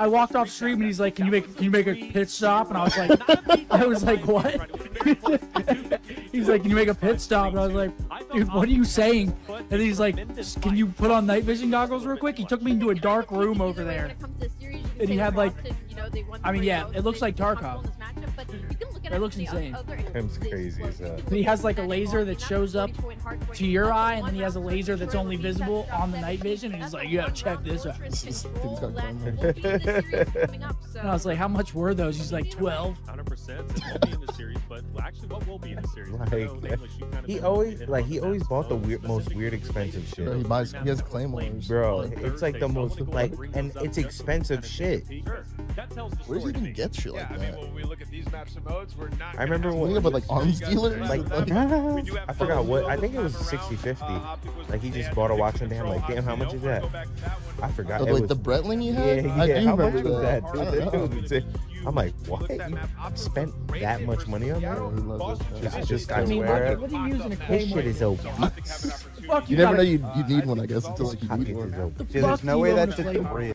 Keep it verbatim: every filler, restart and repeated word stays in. I walked off stream and he's like, "Can you make can you make a pit stop?" And I was like, I was like, "What?" He's like, "Can you make a pit stop?" And I was like, "Dude, what are you saying?" And he's like, "Can you put on night vision goggles real quick?" He took me into a dark room over there, and he had like, I mean, yeah, it looks like Tarkov. It looks insane. Him's crazy as hell. He has like a laser that shows up to your eye, and then he has a laser that's only visible on the night vision, and he's like, "Yeah, check this out." And I was like, "How much were those?" He's like, twelve. Like, he always like he always bought the weird, most weird expensive shit. Bro, he buys, he has claymores. Bro, it's like the most like, and it's expensive shit. Where does he even get shit like that? Maps and modes, we're not I remember when about like arms dealers like I forgot what I think it was sixty fifty uh, like he just bought a watch and damn like damn how much is that I forgot the, like was, the Breitling you had yeah, I yeah, do how remember much that, was that? I'm like, what? You spent that much money on that? It's yeah, just, I, I mean, swear. What do you use in a claymore? This shit is obese. You, you never know you, you need one, I guess, until like you need one. There's no way that's a real.